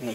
Ngày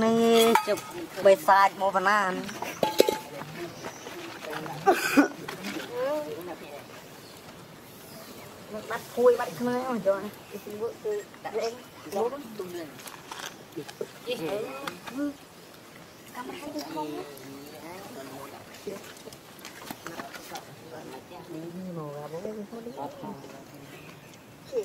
nè chụp bê sai mua banana bắt cua bắt khơi rồi cho đặt lên lố tùng lên Nhìn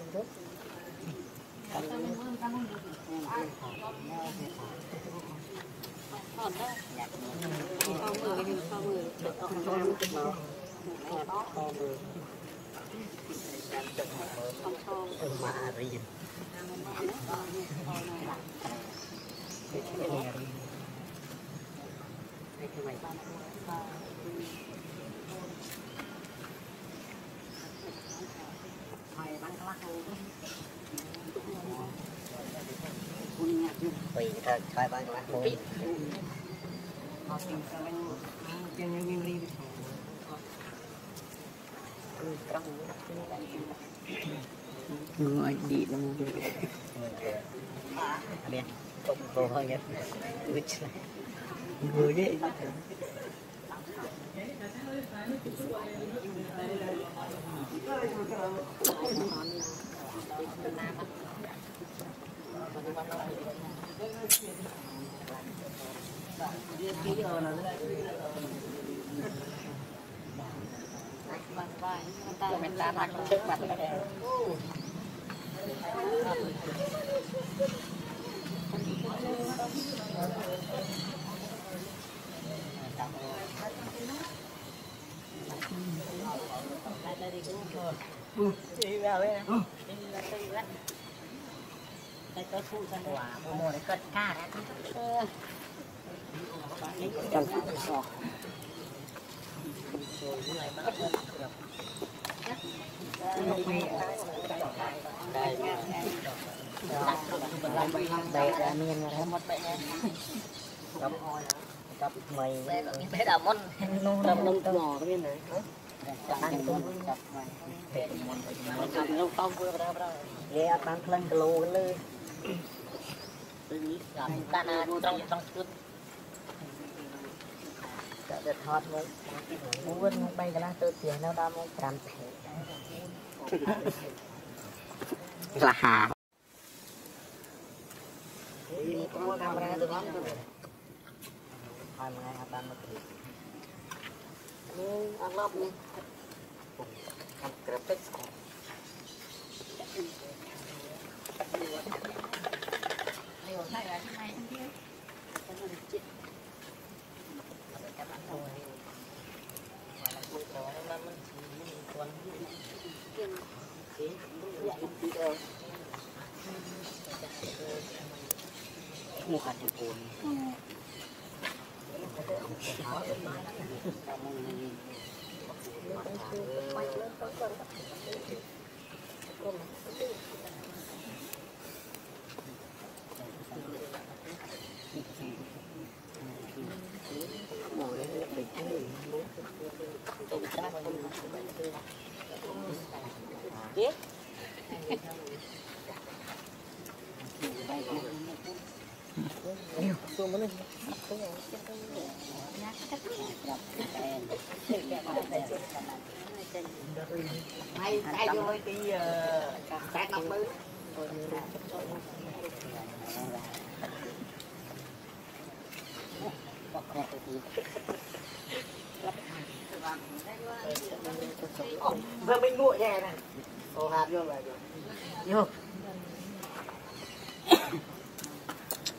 một chút. Khai ban các bạn. Ngồi đi luôn. Bên không có hơi nhất. Ngồi đi. Đây ta là trong chút được hot luôn muốn bay cái lá tự tiền đâu đó muốn làm thế là hà có camera được không hai mươi hai ba mươi ăn lóc đi ăn graphic này là cái này kia. Các bạn ngồi. Mà là cuộc đó là mình chỉ còn kiên chế dạ đi đâu. Mua hạt được cồn. Vừa mình nguội nhà này. Ô hạt vô rồi. Vô.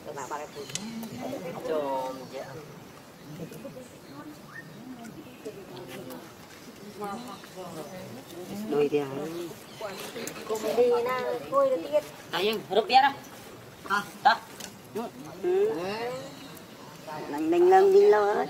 Các bạn cái phút. Cho dạ. Đôi đi. Cùng đi na, thôi được tiết. Tại nhưng, rút tiết đó. Hả? Đó. Mình lần đi lâu hết.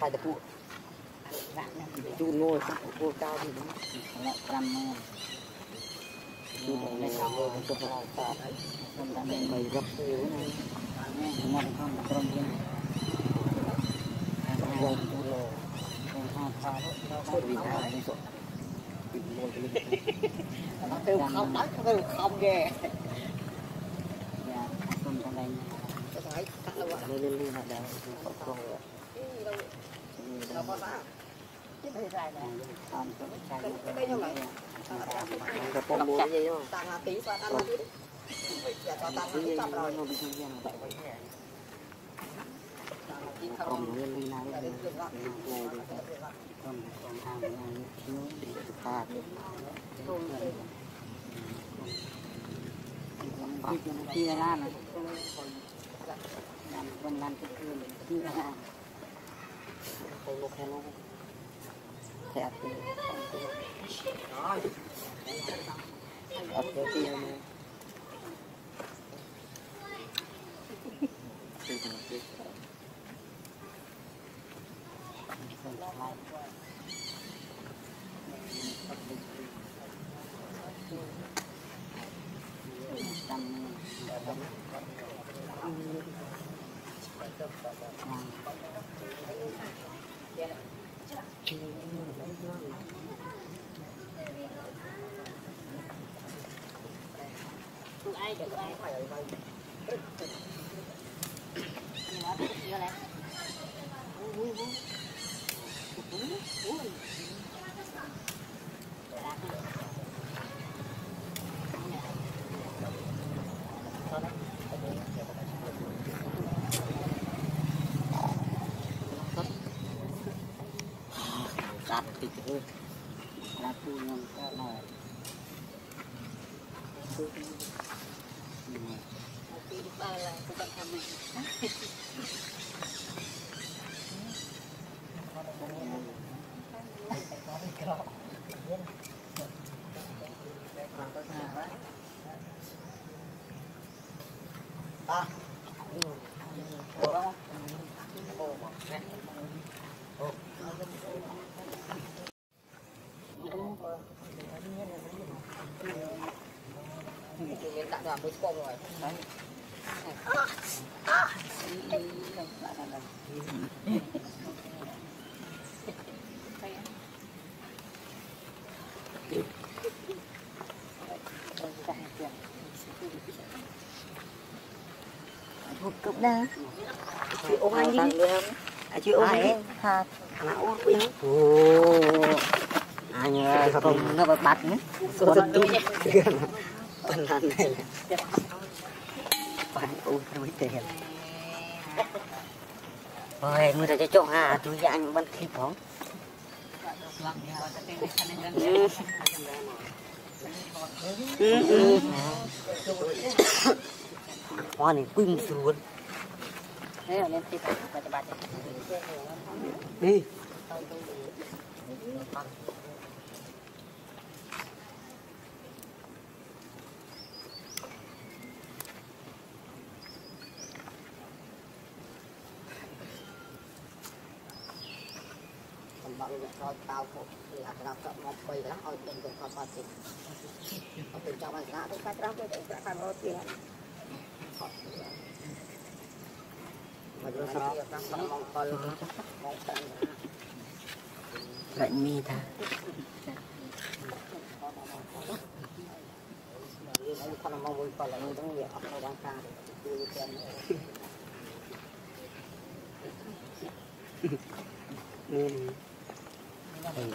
phải được vụ chú ngồi sắp của cô cao thì đúng lại trăm ngồi chú bố này cháu ngồi cho vào tạo xong đã đèn bày gấp yếu này ngon không một con viên này ngồi chú lồ ngồi hoa phá sốt vì sao không sốt tìm ngồi cái lưng nó kêu không đất nó kêu không ghê dạ xong trong đây nó thấy cắt lâu ạ nó lên lưu hạt đá nó không rồi nó có bác cái này dài này cái đây không này cái con bố gì không tàng là tí và tàng là tí để cho tàng là tí chọc rồi còn nguyên lý này này được còn hàng này thiếu để ta kia ra này làm công an cái kia ra không có khen không thẹt thì không ấp cái kia này Hãy subscribe cho kênh Ghiền Mì Gõ để không bỏ lỡ những video hấp dẫn Hãy subscribe cho kênh Ghiền Mì Gõ để không bỏ lỡ những video hấp dẫn Hãy subscribe cho kênh Ghiền Mì Gõ để không bỏ lỡ những video hấp dẫn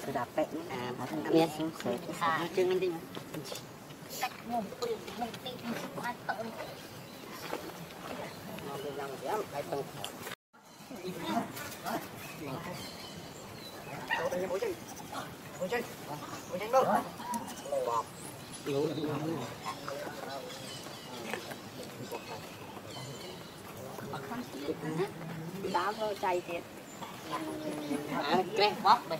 sudah pek, maksudnya jangan ding. Mau Đá nó chay thiệt. Cái bóp mày.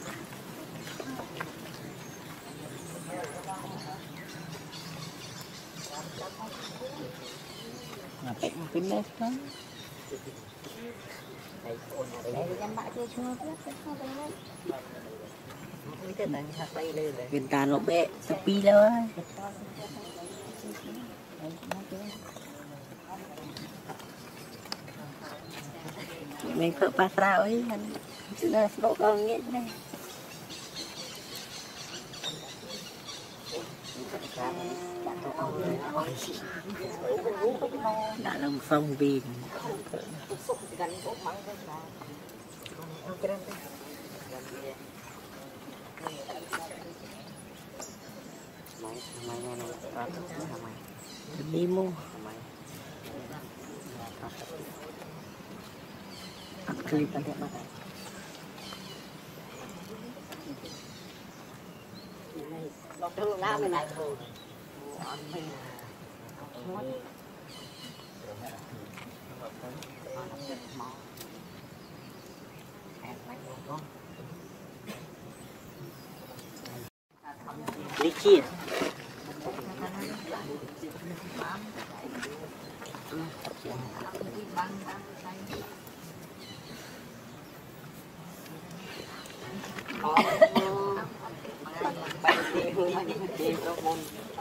Ngapik mungkin dah kan. Viên tàn nó bệ, tập đi đâu ấy. Mình phở ba sao ấy, chứ là độ con nghiện này. Đã làm phong bì. Demo kelip ada mata. Licin.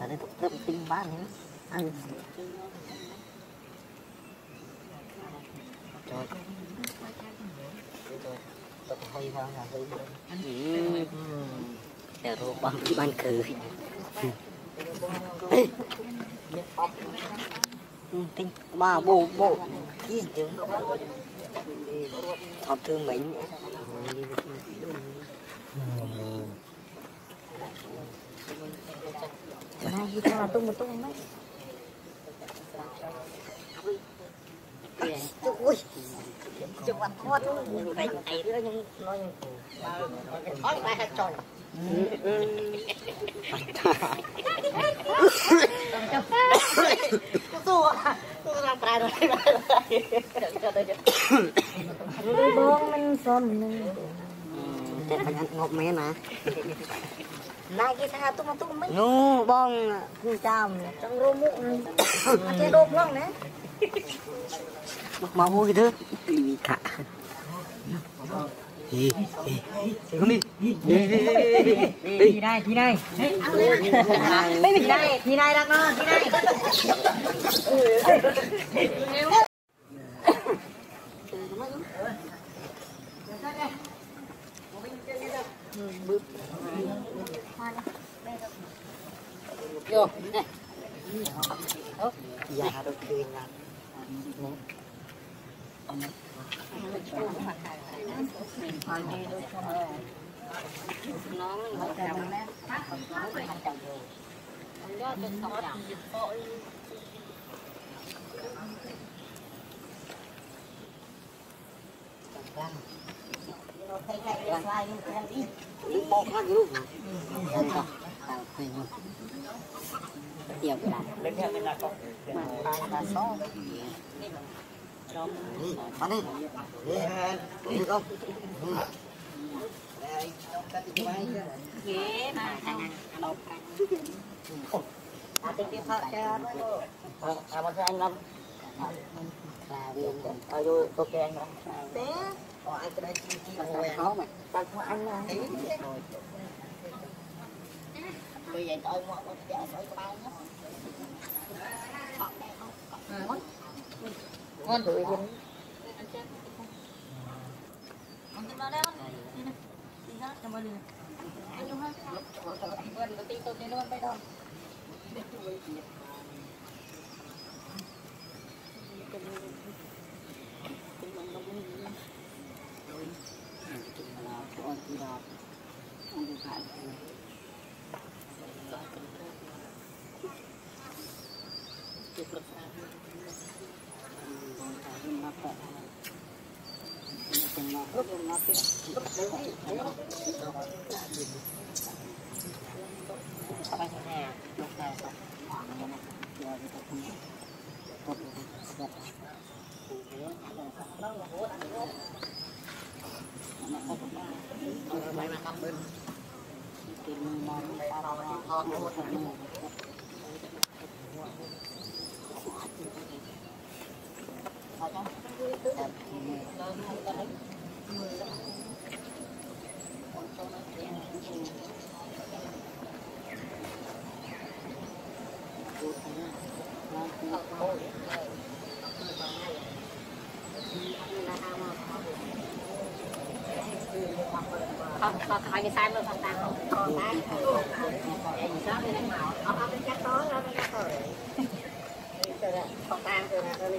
Tadi tuh penting banget. Tung đấy. Ui. Chụp ăn thoát luôn. Đấy, ấy nữa nhưng nó nói bài hát tròn. Tôi làm bài rồi. Bông mình xong rồi. Để phải ăn ngọt mé mà. Lagi saya tuh main. Nu bong, jam, cengromuk. Ada dobong nih. Mau gitu? Kak. Ini. Yo, nè. Ốp, già rồi cười ngặt. Tiều đàn lên theo bên là con là số Ok anh rồi. Bé. Còn ai đây chi chi khó mà. Tao không ăn nha. Bây giờ tôi mua một cái sợi của ba nhé. Ngon. Ngon thử đi. Còn hỏi người sai mà còn tao không còn tao em sớm đi đánh màu không không cắt tối nó cắt tối còn tao rồi nè đi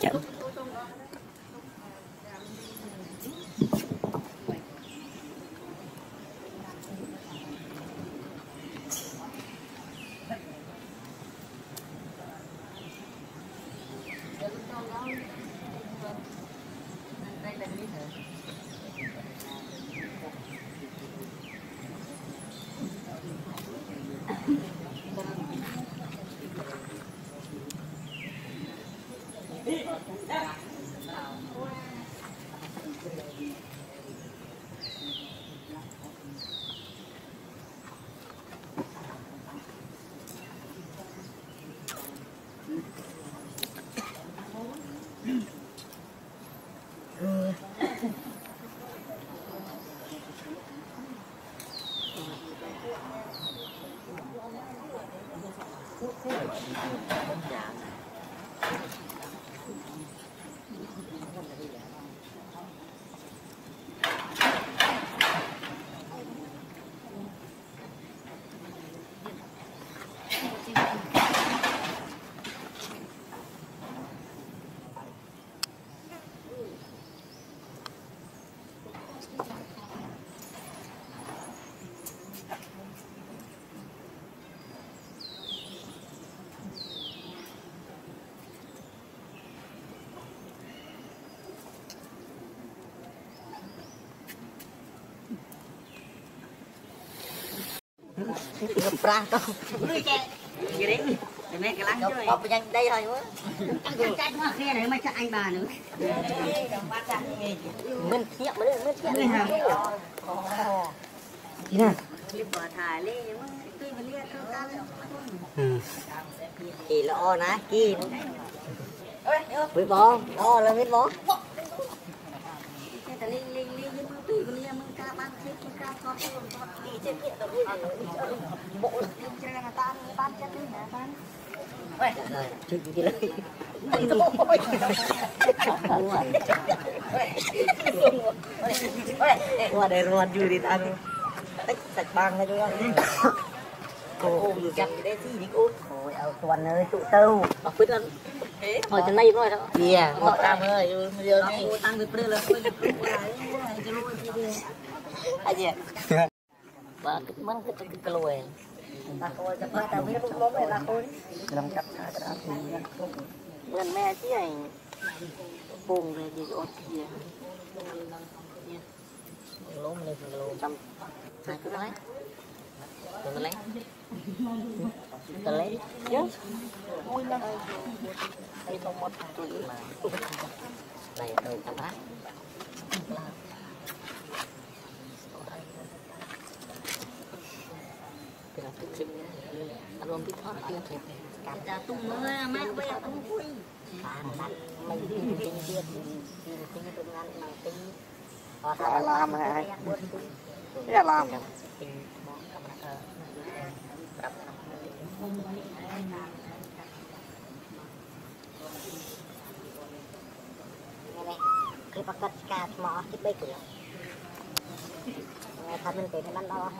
chậm pra to. Người chạy. Gì đấy? Để mẹ cái lăng chứ này. Bóp nhanh đây thôi quá. Chạy qua kia này mà chạy anh bà nữa. Mình thiệt mà đấy, mình thiệt. Đi nào. Đi bỏ thải lên nhưng mà tuy mình liên không ta lên. Kỳ lo ná, kỳ. Ơi, với bó, to là biết bó. Cái linh linh linh nhưng mà tuy mình liên mình ca ban thiết mình ca con con. Chết tiệt tao đi bộ lên trên là tan ban chết đi hả ban. Ôi trời chết đi lấy. Ôi qua đây luôn đi đi tan. Tích sạch băng ra cho nó. Cô ôm được chặt cái đấy gì đi út. Ôi ơi tuần ơi tụ tâu. Bác quyết lắm. Ở trên này rồi đó. Dạ, một trăm ơi. Tăng được rồi là thôi. Aja. Ba kemana kita keluar? Nak keluar cepat tapi belum nak keluar. Dalam cap cara aku. Dengan mẹ chứ này. Bung về gì ốt gì. Lốm lên lô trăm. Hai cái đấy. Còn lấy. Lấy chứ. Ui lắm. Đi không một tuổi mà. Này đâu cả bác. Alom biết thoát kia thiệt. Cảm tạ tung mưa mát bây giờ cũng vui. Bạn bạn mình đi trên kia thì cái đường ăn mà tí. Họ làm hả? Cái làm. Cái paket cà mỏ cái bê kìa. Tham mình cái này ăn đó.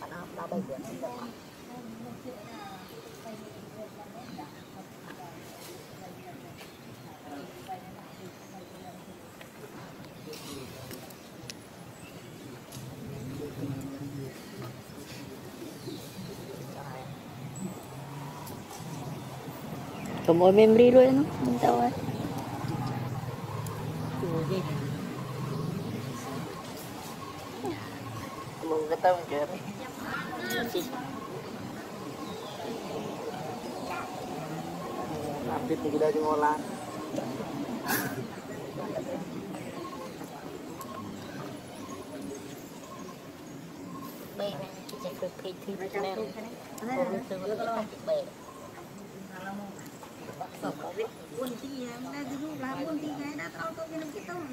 Bạn ăn đó bây giờ cũng được. Cầm ôi memory luôn đó, không sao ấy. Mừng cái tâm kìa. Update ni kita cuma lah. Baik, kita pergi ke mana? Kita pergi ke mana? Buôn thì đây cái lúc làm buôn thì cái đã tao cái năm cái tao này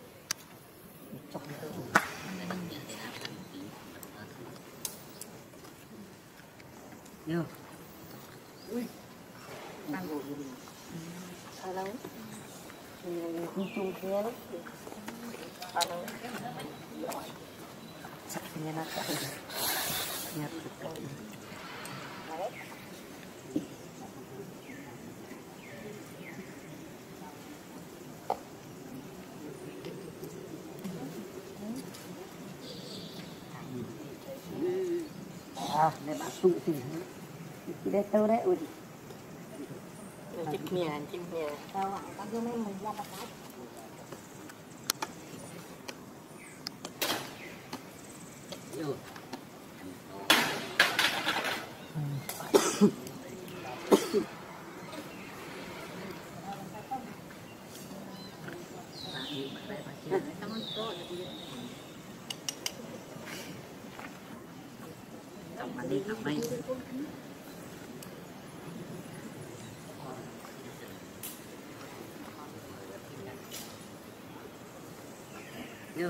Yo. Ui. Đang ngồi gì? Sao đâu? Không chung kia đấy. Sao đâu? Chắc như nó chạy. Nhặt được rồi. Đấy. À, này bạn tụ thì đây tôi đấy ui chim mè tao tao cứ mấy mình ra bắt cá rồi đi học đây Yo.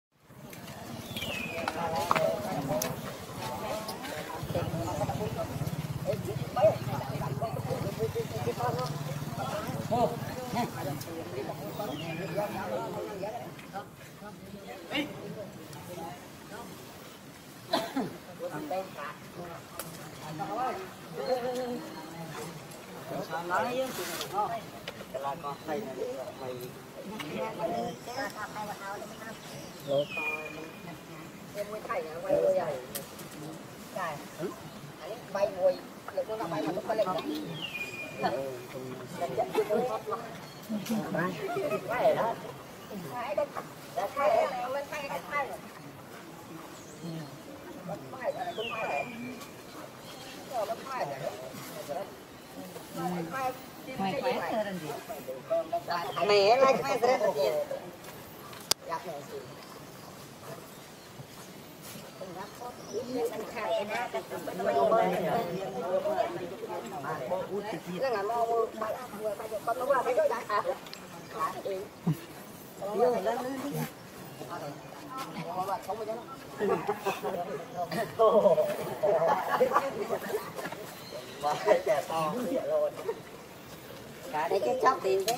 cho kênh Ghiền Mì Gõ để không bỏ lỡ những video hấp dẫn này like my friend để cái chót tiền thế,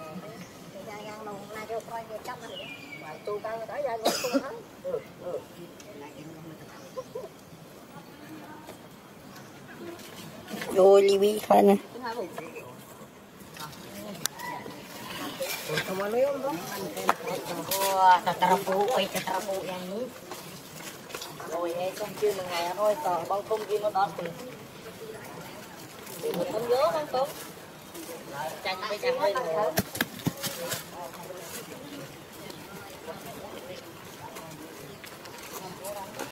Ra ngang đồng nay cho coi người chăm rồi. Mà tôi tao tới ra nó không thắng. Rồi đi đi thôi nè. Kemana ya bang? Terpu yang ini. Rồi em không chưa một ngày thôi, còn bông không kia nó đón thì mình không nhớ bông không. Chanh với chanh hơi nữa.